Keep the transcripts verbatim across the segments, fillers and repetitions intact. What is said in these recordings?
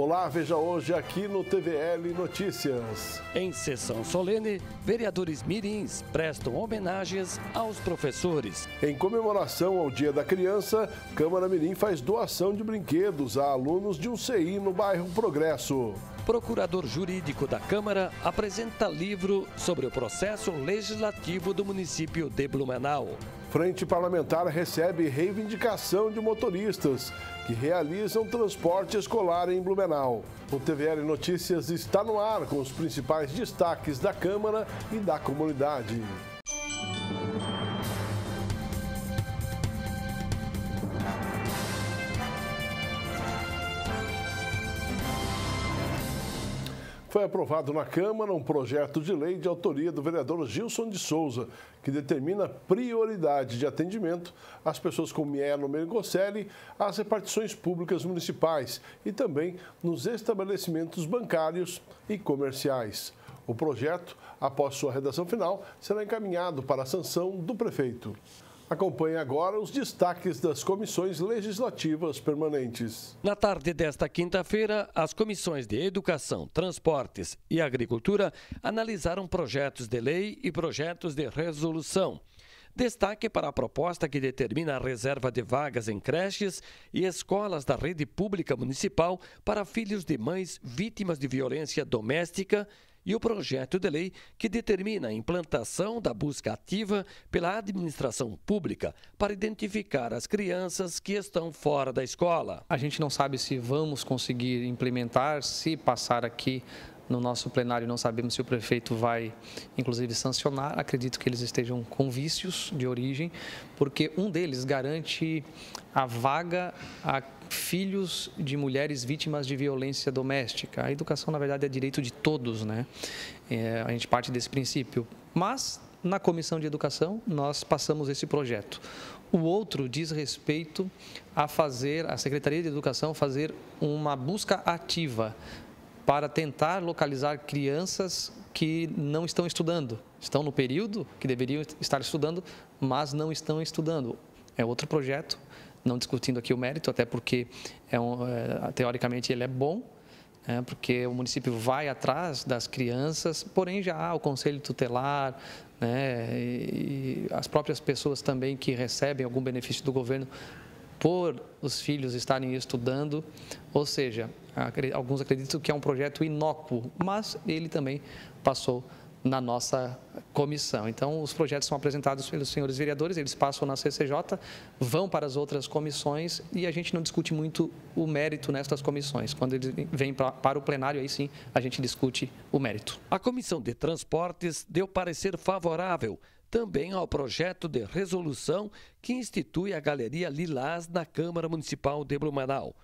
Olá, veja hoje aqui no T V L Notícias. Em sessão solene, vereadores mirins prestam homenagens aos professores. Em comemoração ao Dia da Criança, Câmara Mirim faz doação de brinquedos a alunos de U C I no bairro Progresso. Procurador jurídico da Câmara apresenta livro sobre o processo legislativo do município de Blumenau. Frente parlamentar recebe reivindicação de motoristas que realizam transporte escolar em Blumenau. O T V L Notícias está no ar com os principais destaques da Câmara e da comunidade. Foi aprovado na Câmara um projeto de lei de autoria do vereador Gilson de Souza, que determina prioridade de atendimento às pessoas com M E no Mercoselli, às repartições públicas municipais e também nos estabelecimentos bancários e comerciais. O projeto, após sua redação final, será encaminhado para a sanção do prefeito. Acompanhe agora os destaques das comissões legislativas permanentes. Na tarde desta quinta-feira, as comissões de Educação, Transportes e Agricultura analisaram projetos de lei e projetos de resolução. Destaque para a proposta que determina a reserva de vagas em creches e escolas da rede pública municipal para filhos de mães vítimas de violência doméstica, e o projeto de lei que determina a implantação da busca ativa pela administração pública para identificar as crianças que estão fora da escola. A gente não sabe se vamos conseguir implementar, se passar aqui no nosso plenário, não sabemos se o prefeito vai, inclusive, sancionar. Acredito que eles estejam com vícios de origem, porque um deles garante a vaga a filhos de mulheres vítimas de violência doméstica. A educação, na verdade, é direito de todos, né? É, a gente parte desse princípio. Mas, na Comissão de Educação, nós passamos esse projeto. O outro diz respeito a fazer, a Secretaria de Educação fazer uma busca ativa para tentar localizar crianças que não estão estudando. Estão no período que deveriam estar estudando, mas não estão estudando. É outro projeto, não discutindo aqui o mérito, até porque, é um, é, teoricamente, ele é bom, é, porque o município vai atrás das crianças, porém já há o Conselho Tutelar, né, e, e as próprias pessoas também que recebem algum benefício do governo por os filhos estarem estudando, ou seja, alguns acreditam que é um projeto inócuo, mas ele também passou na nossa comissão. Então, os projetos são apresentados pelos senhores vereadores, eles passam na C C J, vão para as outras comissões e a gente não discute muito o mérito nestas comissões. Quando eles vêm para o plenário, aí sim a gente discute o mérito. A Comissão de Transportes deu parecer favorável também ao projeto de resolução que institui a Galeria Lilás na Câmara Municipal de Blumenau.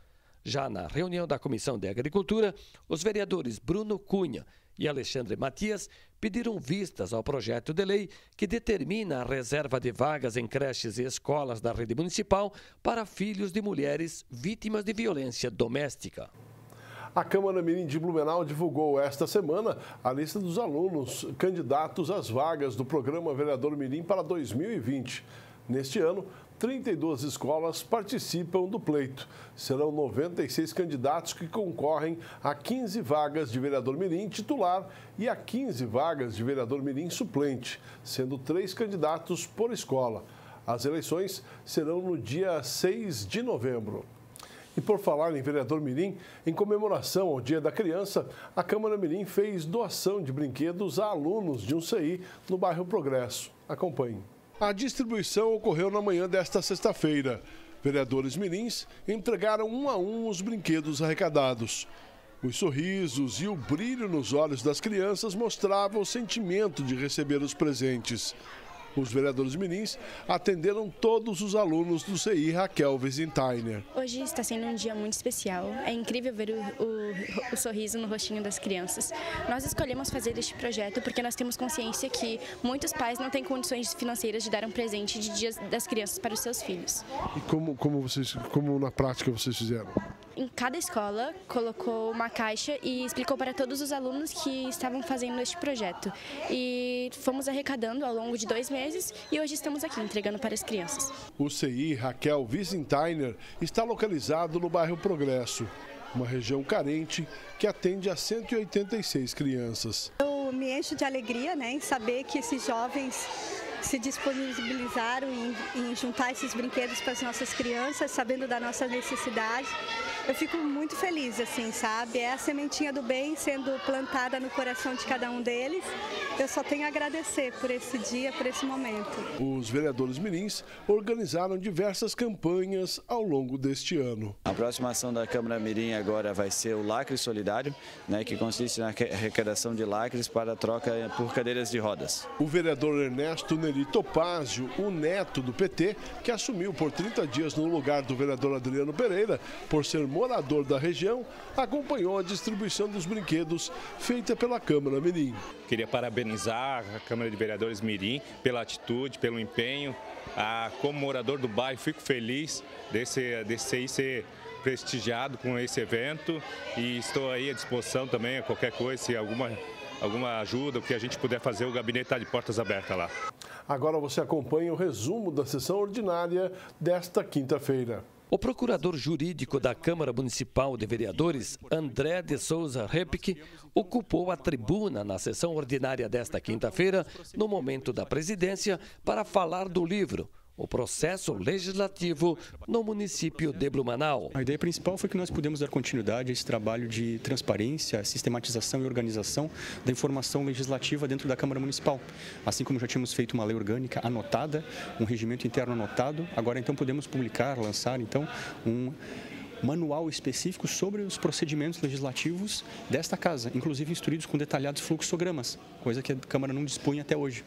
Já na reunião da Comissão de Agricultura, os vereadores Bruno Cunha e Alexandre Matias pediram vistas ao projeto de lei que determina a reserva de vagas em creches e escolas da rede municipal para filhos de mulheres vítimas de violência doméstica. A Câmara Mirim de Blumenau divulgou esta semana a lista dos alunos candidatos às vagas do programa Vereador Mirim para dois mil e vinte. Neste ano, trinta e duas escolas participam do pleito. Serão noventa e seis candidatos que concorrem a quinze vagas de Vereador Mirim titular e a quinze vagas de Vereador Mirim suplente, sendo três candidatos por escola. As eleições serão no dia seis de novembro. E por falar em vereador Mirim, em comemoração ao Dia da Criança, a Câmara Mirim fez doação de brinquedos a alunos de U C I no bairro Progresso. Acompanhe. A distribuição ocorreu na manhã desta sexta-feira. Vereadores mirins entregaram um a um os brinquedos arrecadados. Os sorrisos e o brilho nos olhos das crianças mostravam o sentimento de receber os presentes. Os vereadores mirins atenderam todos os alunos do C I Raquel Visintainer. Hoje está sendo um dia muito especial. É incrível ver o, o, o sorriso no rostinho das crianças. Nós escolhemos fazer este projeto porque nós temos consciência que muitos pais não têm condições financeiras de dar um presente de dias das crianças para os seus filhos. E como, como, vocês, como na prática vocês fizeram? Em cada escola, colocou uma caixa e explicou para todos os alunos que estavam fazendo este projeto. E fomos arrecadando ao longo de dois meses e hoje estamos aqui entregando para as crianças. O C I Raquel Visintainer está localizado no bairro Progresso. uma região carente que atende a cento e oitenta e seis crianças. Eu me encho de alegria, né, em saber que esses jovens se disponibilizaram em, em juntar esses brinquedos para as nossas crianças, sabendo da nossa necessidade. Eu fico muito feliz, assim, sabe? É a sementinha do bem sendo plantada no coração de cada um deles. Eu só tenho a agradecer por esse dia, por esse momento. Os vereadores mirins organizaram diversas campanhas ao longo deste ano. A próxima ação da Câmara Mirim agora vai ser o Lacre Solidário, né, que consiste na arrecadação de lacres para a troca por cadeiras de rodas. O vereador Ernesto E Topázio, o neto do P T, que assumiu por trinta dias no lugar do vereador Adriano Pereira, por ser morador da região, acompanhou a distribuição dos brinquedos feita pela Câmara Mirim. Queria parabenizar a Câmara de Vereadores Mirim pela atitude, pelo empenho. Ah, como morador do bairro, fico feliz desse, desse ser prestigiado com esse evento e estou aí à disposição também a qualquer coisa, se alguma... alguma ajuda, o que a gente puder fazer, o gabinete está de portas abertas lá. Agora você acompanha o resumo da sessão ordinária desta quinta-feira. O procurador jurídico da Câmara Municipal de Vereadores, André de Souza Repic, ocupou a tribuna na sessão ordinária desta quinta-feira, no momento da presidência, para falar do livro O Processo Legislativo no município de Blumenau. A ideia principal foi que nós pudemos dar continuidade a esse trabalho de transparência, sistematização e organização da informação legislativa dentro da Câmara Municipal. Assim como já tínhamos feito uma lei orgânica anotada, um regimento interno anotado, agora então podemos publicar, lançar então um manual específico sobre os procedimentos legislativos desta casa, inclusive instruídos com detalhados fluxogramas, coisa que a Câmara não dispunha até hoje.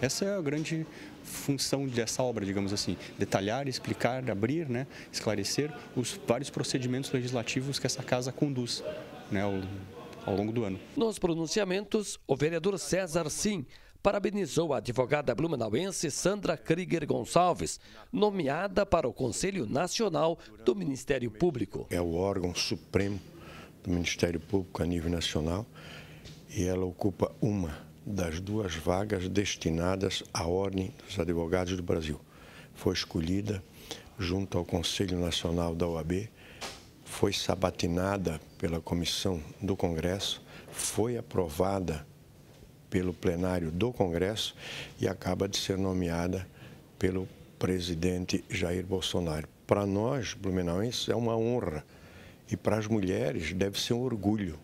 Essa é a grande função dessa obra, digamos assim, detalhar, explicar, abrir, né, esclarecer os vários procedimentos legislativos que essa casa conduz, né, ao, ao longo do ano. Nos pronunciamentos, o vereador César Sim parabenizou a advogada blumenauense Sandra Krieger Gonçalves, nomeada para o Conselho Nacional do Ministério Público. É o órgão supremo do Ministério Público a nível nacional e ela ocupa uma das duas vagas destinadas à Ordem dos Advogados do Brasil. Foi escolhida junto ao Conselho Nacional da O A B, foi sabatinada pela Comissão do Congresso, foi aprovada pelo plenário do Congresso e acaba de ser nomeada pelo presidente Jair Bolsonaro. Para nós, blumenauenses, é uma honra e para as mulheres deve ser um orgulho.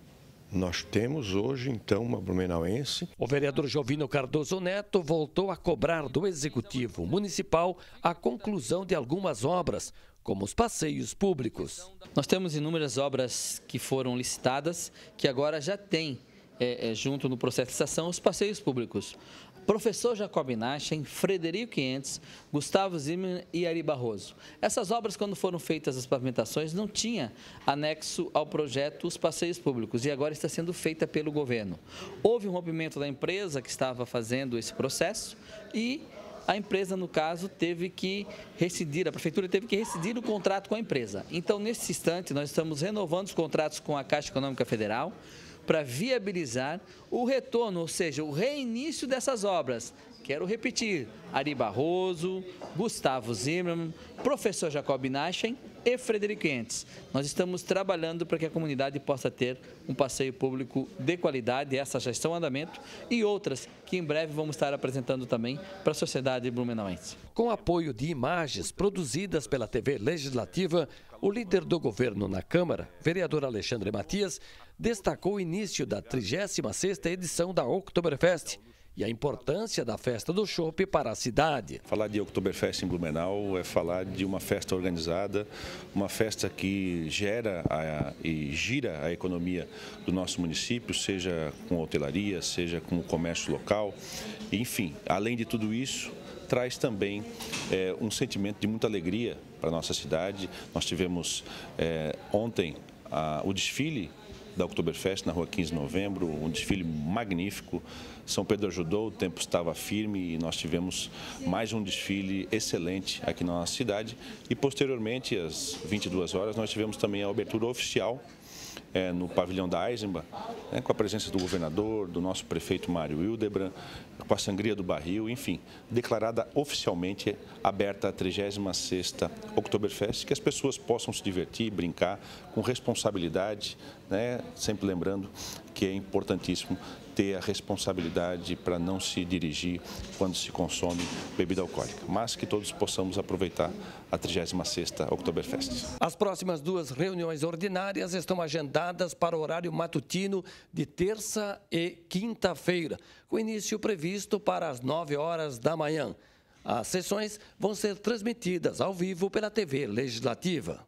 Nós temos hoje, então, uma blumenauense. O vereador Jovino Cardoso Neto voltou a cobrar do Executivo Municipal a conclusão de algumas obras, como os passeios públicos. Nós temos inúmeras obras que foram licitadas, que agora já tem, é, é, junto no processo de licitação, os passeios públicos. Professor Jacobi Nachem, Frederico Quintes, Gustavo Zimmermann e Ari Barroso. Essas obras, quando foram feitas as pavimentações, não tinha anexo ao projeto os passeios públicos e agora está sendo feita pelo governo. Houve um rompimento da empresa que estava fazendo esse processo e a empresa, no caso, teve que rescindir, a prefeitura teve que rescindir o contrato com a empresa. Então, nesse instante, nós estamos renovando os contratos com a Caixa Econômica Federal, para viabilizar o retorno, ou seja, o reinício dessas obras. Quero repetir, Ari Barroso, Gustavo Zimmermann, professor Jacobi Nachem e Frederico Quintes. Nós estamos trabalhando para que a comunidade possa ter um passeio público de qualidade, essa já está em andamento, e outras que em breve vamos estar apresentando também para a sociedade blumenauense. Com apoio de imagens produzidas pela T V Legislativa, o líder do governo na Câmara, vereador Alexandre Matias, destacou o início da trigésima sexta edição da Oktoberfest e a importância da festa do chopp para a cidade. Falar de Oktoberfest em Blumenau é falar de uma festa organizada, uma festa que gera a, e gira a economia do nosso município, seja com hotelaria, seja com o comércio local, enfim, além de tudo isso, traz também é, um sentimento de muita alegria para a nossa cidade. Nós tivemos é, ontem a, o desfile da Oktoberfest na rua quinze de novembro, um desfile magnífico. São Pedro ajudou, o tempo estava firme e nós tivemos mais um desfile excelente aqui na nossa cidade. E posteriormente, às vinte e duas horas, nós tivemos também a abertura oficial é, no pavilhão da Eisenbahn, né, com a presença do governador, do nosso prefeito Mário Hildebrand, com a sangria do barril, enfim, declarada oficialmente aberta a trigésima sexta Oktoberfest, que as pessoas possam se divertir, brincar com responsabilidade, né, sempre lembrando que é importantíssimo ter a responsabilidade para não se dirigir quando se consome bebida alcoólica, mas que todos possamos aproveitar a trigésima sexta Oktoberfest. As próximas duas reuniões ordinárias estão agendadas para o horário matutino de terça e quinta-feira, com início previsto para as nove horas da manhã. As sessões vão ser transmitidas ao vivo pela T V Legislativa.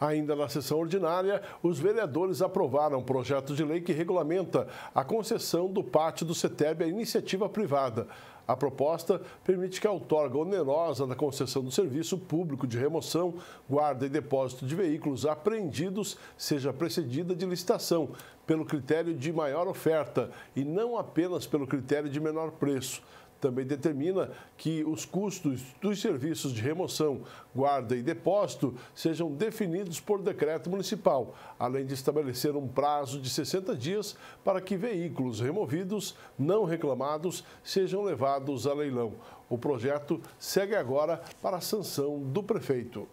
Ainda na sessão ordinária, os vereadores aprovaram um projeto de lei que regulamenta a concessão do pátio do CETEB à iniciativa privada. A proposta permite que a outorga onerosa da concessão do serviço público de remoção, guarda e depósito de veículos apreendidos seja precedida de licitação, pelo critério de maior oferta e não apenas pelo critério de menor preço. Também determina que os custos dos serviços de remoção, guarda e depósito sejam definidos por decreto municipal, além de estabelecer um prazo de sessenta dias para que veículos removidos, não reclamados, sejam levados a leilão. O projeto segue agora para a sanção do prefeito.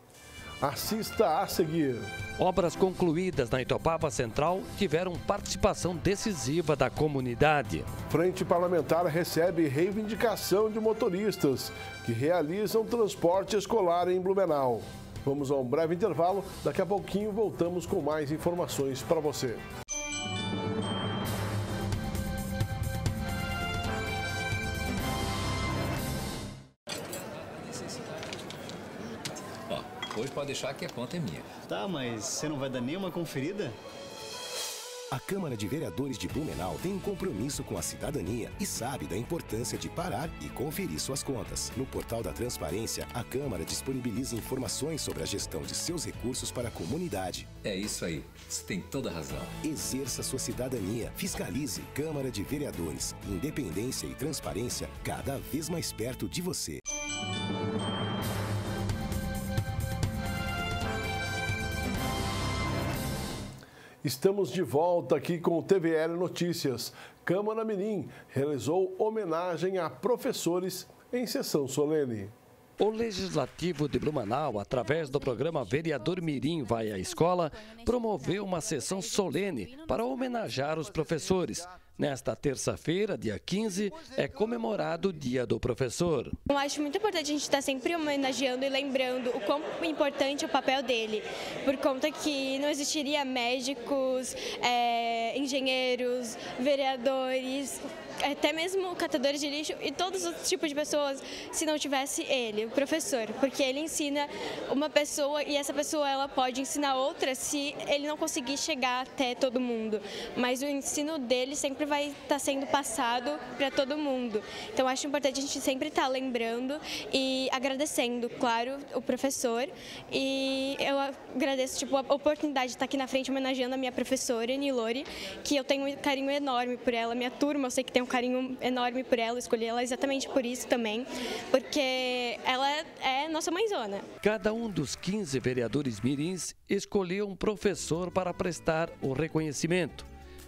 Assista a seguir. Obras concluídas na Itoupava Central tiveram participação decisiva da comunidade. Frente parlamentar recebe reivindicação de motoristas que realizam transporte escolar em Blumenau. Vamos a um breve intervalo, daqui a pouquinho voltamos com mais informações para você. Hoje pode deixar que a conta é minha. Tá, mas você não vai dar nenhuma conferida? A Câmara de Vereadores de Blumenau tem um compromisso com a cidadania e sabe da importância de parar e conferir suas contas. No portal da Transparência, a Câmara disponibiliza informações sobre a gestão de seus recursos para a comunidade. É isso aí, você tem toda a razão. Exerça sua cidadania, fiscalize. Câmara de Vereadores, independência e transparência cada vez mais perto de você. Estamos de volta aqui com o T V L Notícias. Câmara Mirim realizou homenagem a professores em sessão solene. O Legislativo de Blumenau, através do programa Vereador Mirim Vai à Escola, promoveu uma sessão solene para homenagear os professores. Nesta terça-feira, dia quinze, é comemorado o Dia do Professor. Eu acho muito importante a gente estar sempre homenageando e lembrando o quão importante é o papel dele, por conta que não existiria médicos, é, engenheiros, vereadores, até mesmo catadores de lixo e todos os outros tipos de pessoas se não tivesse ele, o professor, porque ele ensina uma pessoa e essa pessoa ela pode ensinar outra se ele não conseguir chegar até todo mundo, mas o ensino dele sempre vai estar sendo passado para todo mundo. Então, acho importante a gente sempre estar lembrando e agradecendo, claro, o professor. E eu agradeço tipo, a oportunidade de estar aqui na frente homenageando a minha professora, Nilori, que eu tenho um carinho enorme por ela. Minha turma, eu sei que tem um carinho enorme por ela. Escolhi ela exatamente por isso também, porque ela é nossa mãezona. Cada um dos quinze vereadores mirins escolheu um professor para prestar o reconhecimento.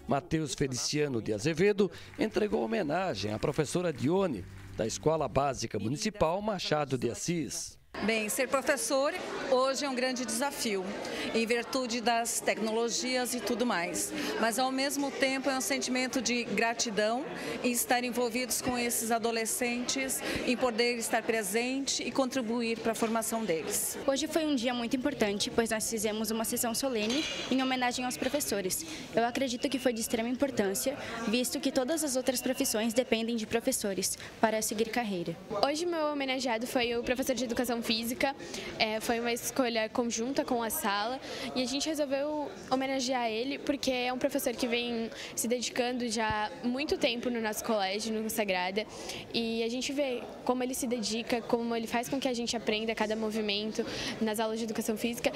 Matheus Feliciano de Azevedo entregou homenagem à professora Dione, da Escola Básica Municipal Machado de Assis. Bem, ser professor hoje é um grande desafio, em virtude das tecnologias e tudo mais. Mas, ao mesmo tempo, é um sentimento de gratidão em estar envolvidos com esses adolescentes, em poder estar presente e contribuir para a formação deles. Hoje foi um dia muito importante, pois nós fizemos uma sessão solene em homenagem aos professores. Eu acredito que foi de extrema importância, visto que todas as outras profissões dependem de professores para seguir carreira. Hoje, meu homenageado foi o professor de Educação Física, é, foi uma escolha conjunta com a sala e a gente resolveu homenagear ele porque é um professor que vem se dedicando já há muito tempo no nosso colégio, no Sagrada, e a gente vê como ele se dedica, como ele faz com que a gente aprenda cada movimento nas aulas de Educação Física,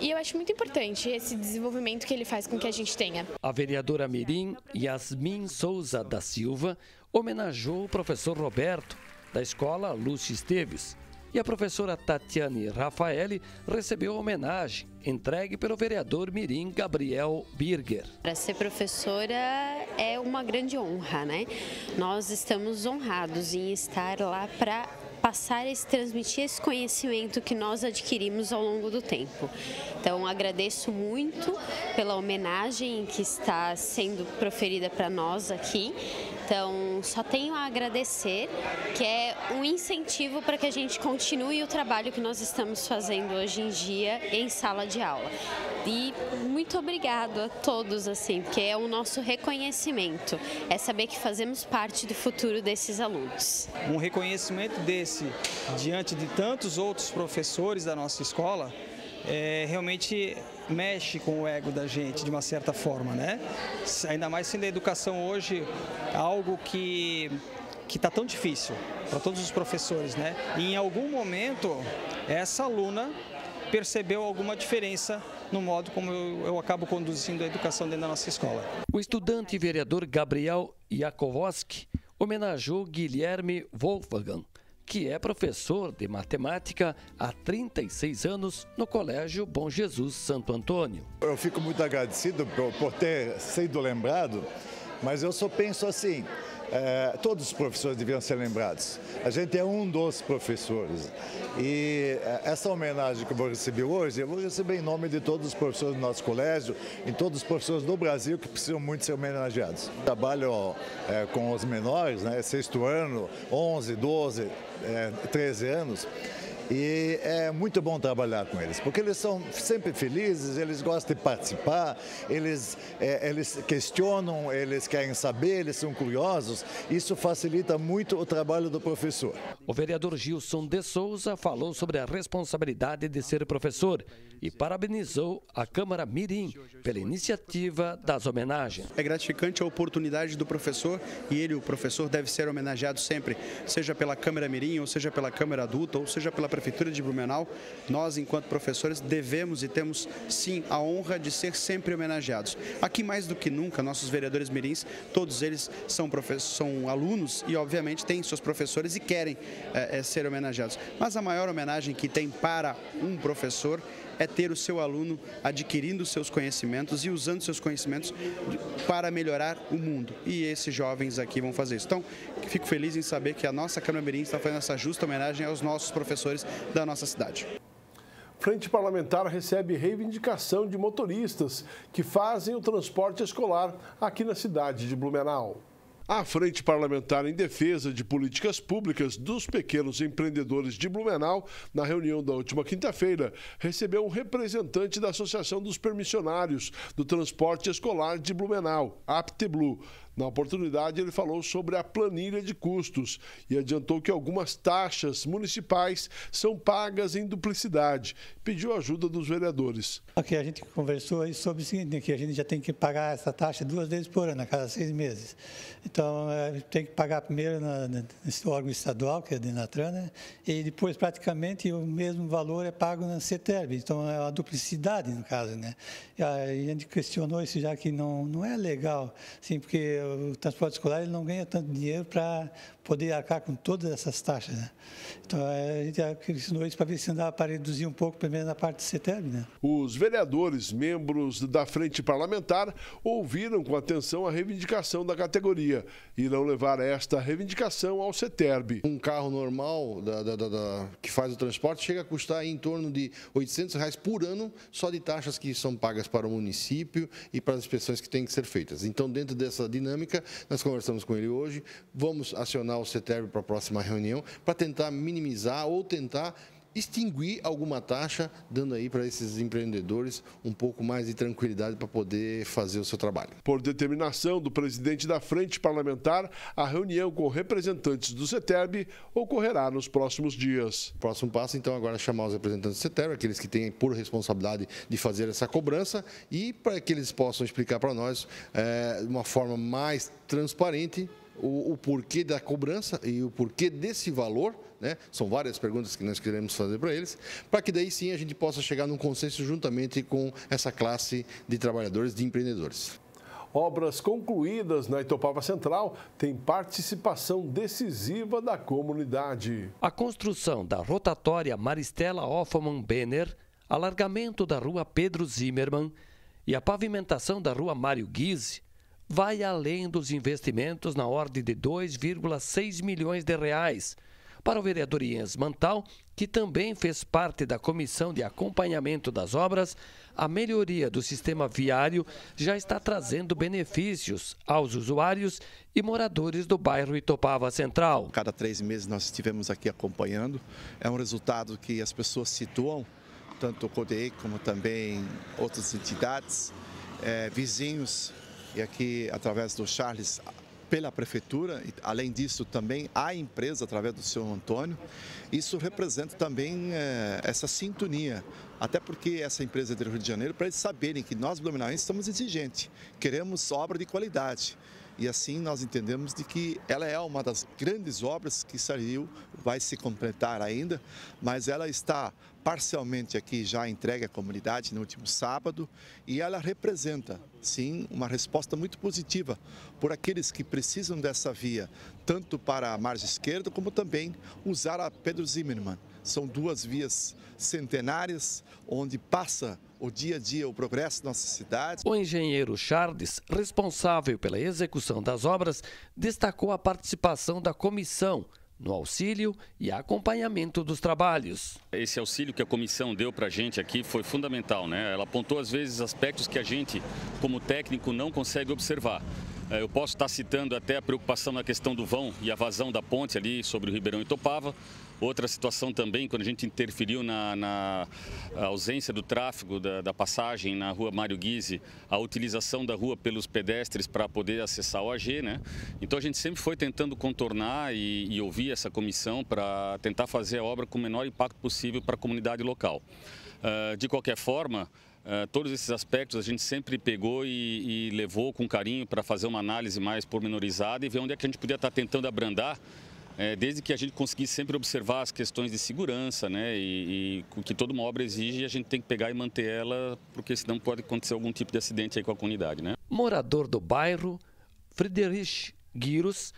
e eu acho muito importante esse desenvolvimento que ele faz com que a gente tenha. A vereadora Mirim, Yasmin Souza da Silva, homenageou o professor Roberto, da escola Lúcio Esteves. e a professora Tatiane Rafaeli recebeu a homenagem entregue pelo vereador Mirim Gabriel Birger. Para ser professora é uma grande honra, né? Nós estamos honrados em estar lá para passar e transmitir esse conhecimento que nós adquirimos ao longo do tempo. Então, agradeço muito pela homenagem que está sendo proferida para nós aqui. Então, só tenho a agradecer, que é um incentivo para que a gente continue o trabalho que nós estamos fazendo hoje em dia em sala de aula. E muito obrigado a todos, assim, porque é o nosso reconhecimento, é saber que fazemos parte do futuro desses alunos. Um reconhecimento desse diante de tantos outros professores da nossa escola, é, realmente mexe com o ego da gente de uma certa forma, né? Ainda mais sendo a educação hoje algo que que está tão difícil para todos os professores, né? E em algum momento essa aluna percebeu alguma diferença no modo como eu, eu acabo conduzindo a educação dentro da nossa escola. O estudante e vereador Gabriel Jakowski homenageou Guilherme Wolfgang, que é professor de matemática há trinta e seis anos no Colégio Bom Jesus Santo Antônio. Eu fico muito agradecido por, por ter sido lembrado, mas eu só penso assim, é, todos os professores deviam ser lembrados. A gente é um dos professores e essa homenagem que eu vou receber hoje, eu vou receber em nome de todos os professores do nosso colégio e todos os professores do Brasil que precisam muito ser homenageados. Trabalho é, com os menores, né, sexto ano, onze, doze... É, treze anos, e é muito bom trabalhar com eles, porque eles são sempre felizes, eles gostam de participar, eles, é, eles questionam, eles querem saber, eles são curiosos, isso facilita muito o trabalho do professor. O vereador Gilson de Souza falou sobre a responsabilidade de ser professor e parabenizou a Câmara Mirim pela iniciativa das homenagens. É gratificante a oportunidade do professor e ele, o professor, deve ser homenageado sempre, seja pela Câmara Mirim, ou seja pela Câmara Adulta, ou seja pela Prefeitura de Blumenau, nós, enquanto professores, devemos e temos, sim, a honra de ser sempre homenageados. Aqui, mais do que nunca, nossos vereadores mirins, todos eles são, são alunos e, obviamente, têm seus professores e querem é, é, ser homenageados. Mas a maior homenagem que tem para um professor é ter o seu aluno adquirindo seus conhecimentos e usando seus conhecimentos para melhorar o mundo. E esses jovens aqui vão fazer isso. Então, fico feliz em saber que a nossa Câmara Mirim está fazendo essa justa homenagem aos nossos professores da nossa cidade. Frente parlamentar recebe reivindicação de motoristas que fazem o transporte escolar aqui na cidade de Blumenau. A Frente Parlamentar em Defesa de Políticas Públicas dos Pequenos Empreendedores de Blumenau, na reunião da última quinta-feira, recebeu um representante da Associação dos Permissionários do Transporte Escolar de Blumenau, APTBlu. Na oportunidade, ele falou sobre a planilha de custos e adiantou que algumas taxas municipais são pagas em duplicidade. Pediu ajuda dos vereadores. Ok, a gente conversou aí sobre o seguinte, que a gente já tem que pagar essa taxa duas vezes por ano, a cada seis meses. Então, a gente tem que pagar primeiro na, nesse órgão estadual, que é a Denatran, né? E depois, praticamente, o mesmo valor é pago na CETERB. Então, é uma duplicidade, no caso, né? E a gente questionou isso já que não, não é legal, assim, porque o transporte escolar ele não ganha tanto dinheiro para poder arcar com todas essas taxas, né? Então, a gente questionou isso para ver se andava para reduzir um pouco, primeiro na parte do CETERB, né? Os vereadores, membros da Frente Parlamentar, ouviram com atenção a reivindicação da categoria. Irão levar esta reivindicação ao CETERB. Um carro normal da, da, da, da, que faz o transporte chega a custar em torno de oitocentos reais por ano, só de taxas que são pagas para o município e para as inspeções que têm que ser feitas. Então, dentro dessa dinâmica, nós conversamos com ele hoje, vamos acionar o CETERB para a próxima reunião para tentar minimizar ou tentar extinguir alguma taxa, dando aí para esses empreendedores um pouco mais de tranquilidade para poder fazer o seu trabalho. Por determinação do presidente da Frente Parlamentar, a reunião com representantes do CETERB ocorrerá nos próximos dias. O próximo passo, então, agora é chamar os representantes do CETERB, aqueles que têm por responsabilidade de fazer essa cobrança, e para que eles possam explicar para nós é, de uma forma mais transparente o, o porquê da cobrança e o porquê desse valor, né? São várias perguntas que nós queremos fazer para eles, para que daí sim a gente possa chegar num consenso juntamente com essa classe de trabalhadores, de empreendedores. Obras concluídas na Itoupava Central têm participação decisiva da comunidade. A construção da rotatória Maristela Hoffmann Benner, alargamento da rua Pedro Zimmermann e a pavimentação da rua Mário Guisi vai além dos investimentos na ordem de dois vírgula seis milhões de reais. Para o vereador Jens Mantal, que também fez parte da comissão de acompanhamento das obras, a melhoria do sistema viário já está trazendo benefícios aos usuários e moradores do bairro Itoupava Central. Cada três meses nós estivemos aqui acompanhando. É um resultado que as pessoas situam, tanto o C O D E I como também outras entidades, é, vizinhos, e aqui através do Charles, pela prefeitura, além disso também a empresa através do senhor Antônio. Isso representa também é, essa sintonia, até porque essa empresa é do Rio de Janeiro, para eles saberem que nós blumenauenses estamos exigentes, queremos obra de qualidade. E assim nós entendemos de que ela é uma das grandes obras que saiu, vai se completar ainda, mas ela está parcialmente aqui já entregue à comunidade no último sábado, e ela representa, sim, uma resposta muito positiva por aqueles que precisam dessa via, tanto para a margem esquerda como também usar a Pedro Zimmermann. São duas vias centenárias onde passa o dia a dia, o progresso da nossa cidade. O engenheiro Charles, responsável pela execução das obras, destacou a participação da comissão no auxílio e acompanhamento dos trabalhos. Esse auxílio que a comissão deu para a gente aqui foi fundamental, né? Ela apontou às vezes aspectos que a gente, como técnico, não consegue observar. Eu posso estar citando até a preocupação na questão do vão e a vazão da ponte ali sobre o Ribeirão Itoupava. Outra situação também, quando a gente interferiu na, na ausência do tráfego da, da passagem na rua Mário Guisi, a utilização da rua pelos pedestres para poder acessar o A G, né? Então a gente sempre foi tentando contornar e, e ouvir essa comissão para tentar fazer a obra com o menor impacto possível para a comunidade local. Uh, de qualquer forma, Uh, todos esses aspectos a gente sempre pegou e, e levou com carinho para fazer uma análise mais pormenorizada e ver onde é que a gente podia estar tentando abrandar, é, desde que a gente conseguisse sempre observar as questões de segurança, né, e o que toda uma obra exige, a gente tem que pegar e manter ela, porque senão pode acontecer algum tipo de acidente aí com a comunidade, né? Morador do bairro, Frederico Quintes,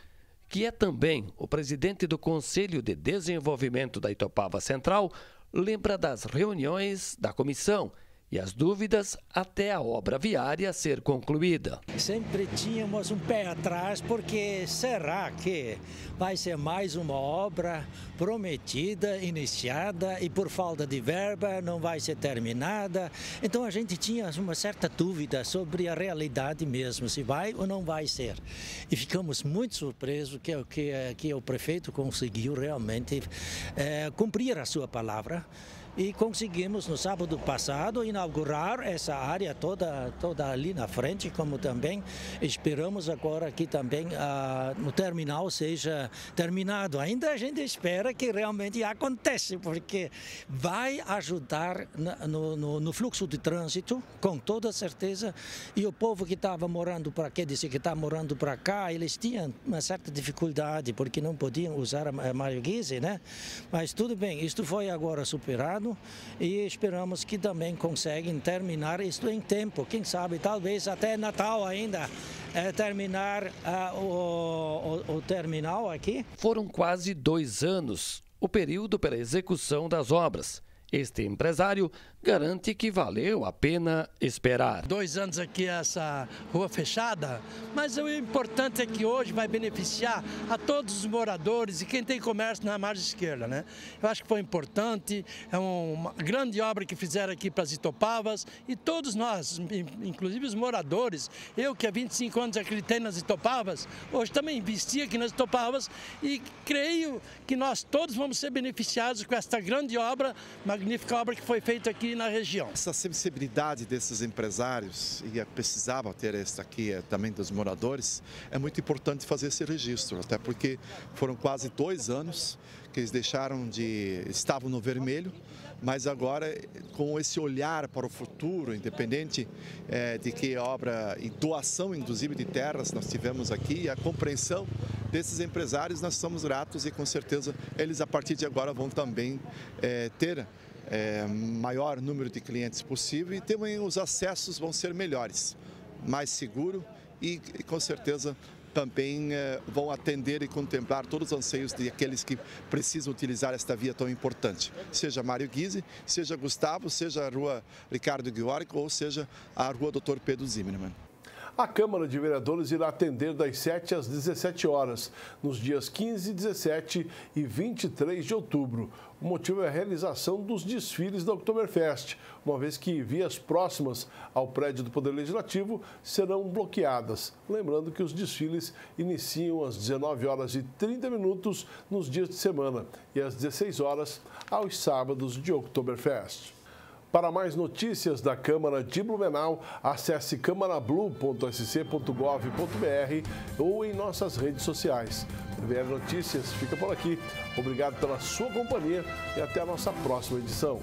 que é também o presidente do Conselho de Desenvolvimento da Itoupava Central, lembra das reuniões da comissão e as dúvidas até a obra viária ser concluída. Sempre tínhamos um pé atrás, porque será que vai ser mais uma obra prometida, iniciada, e por falta de verba não vai ser terminada? Então a gente tinha uma certa dúvida sobre a realidade mesmo, se vai ou não vai ser. E ficamos muito surpresos que, que, que o prefeito conseguiu realmente é, cumprir a sua palavra. E conseguimos, no sábado passado, inaugurar essa área toda, toda ali na frente, como também esperamos agora que também ah, no terminal seja terminado. Ainda a gente espera que realmente aconteça, porque vai ajudar no, no, no fluxo de trânsito, com toda certeza. E o povo que estava morando para cá, disse que está morando para cá, eles tinham uma certa dificuldade, porque não podiam usar a Mário Guisi, né? Mas tudo bem, isto foi agora superado. E esperamos que também conseguem terminar isto em tempo. Quem sabe, talvez até Natal ainda, é, terminar uh, o, o, o terminal aqui. Foram quase dois anos o período para a execução das obras. Este empresário garante que valeu a pena esperar. Dois anos aqui essa rua fechada, mas o importante é que hoje vai beneficiar a todos os moradores e quem tem comércio na margem esquerda, né? Eu acho que foi importante, é uma grande obra que fizeram aqui para as Itoupavas e todos nós, inclusive os moradores. Eu que há vinte e cinco anos acreditei nas Itoupavas, hoje também investi aqui nas Itoupavas e creio que nós todos vamos ser beneficiados com esta grande obra, magnífica obra que foi feita aqui na região. Essa sensibilidade desses empresários, e precisava ter essa aqui também dos moradores, é muito importante fazer esse registro, até porque foram quase dois anos que eles deixaram de... estavam no vermelho, mas agora com esse olhar para o futuro, independente é, de que obra e doação, inclusive, de terras nós tivemos aqui, e a compreensão desses empresários, nós somos gratos, e com certeza eles a partir de agora vão também é, ter é, maior número de clientes possível, e também os acessos vão ser melhores, mais seguro e, e com certeza também eh, vão atender e contemplar todos os anseios de aqueles que precisam utilizar esta via tão importante, seja Mário Guisi, seja Gustavo, seja a Rua Ricardo Guiorco ou seja a Rua doutor Pedro Zimmermann. A Câmara de Vereadores irá atender das sete às dezessete horas, nos dias quinze, dezessete e vinte e três de outubro. O motivo é a realização dos desfiles da Oktoberfest, uma vez que vias próximas ao prédio do Poder Legislativo serão bloqueadas. Lembrando que os desfiles iniciam às dezenove horas e trinta minutos nos dias de semana e às dezesseis horas aos sábados de Oktoberfest. Para mais notícias da Câmara de Blumenau, acesse câmara blu ponto s c ponto gov ponto br ou em nossas redes sociais. T V L Notícias fica por aqui. Obrigado pela sua companhia e até a nossa próxima edição.